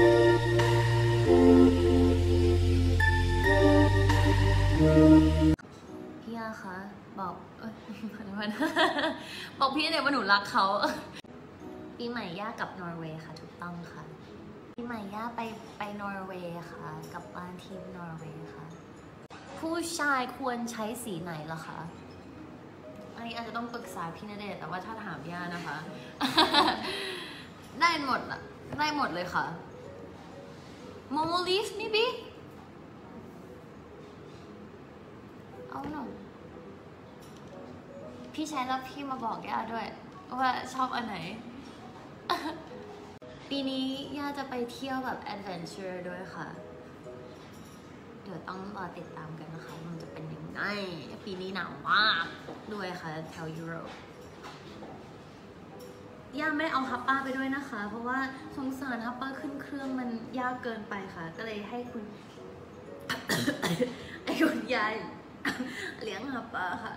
พี่อาคะบอกบอกพี่เนี่ยว่าหนูรักเขาปีใหม่ย่ากลับนอร์เวย์ค่ะถูกต้องค่ะปีใหม่ย่าไปนอร์เวย์ค่ะกับบ้านทีมนอร์เวย์ค่ะผู้ชายควรใช้สีไหนล่ะคะอันนี้อาจจะต้องปรึกษาพี่ณเดชน์แต่ว่าถ้าถามย่านะคะได้หมดอะได้หมดเลยค่ะโมโมลีฟ maybe oh no พี่ใช้แล้วพี่มาบอกย่าด้วยว่าชอบอันไหนปีนี้ย่าจะไปเที่ยวแบบแอดเวนเจอร์ด้วยค่ะเดี๋ยวต้องรอติดตามกันนะคะมันจะเป็นยังไงปีนี้หนาวมากด้วยค่ะแถวยุโรปย่าไม่ได้เอาฮัปป้าไปด้วยนะคะเพราะว่าสงสารฮัปป้าขึ้นเครื่องมันยากเกินไปค่ะก็เลยให้คุณ ไอ้คุณยาย เลี้ยงฮัปป้าค่ะ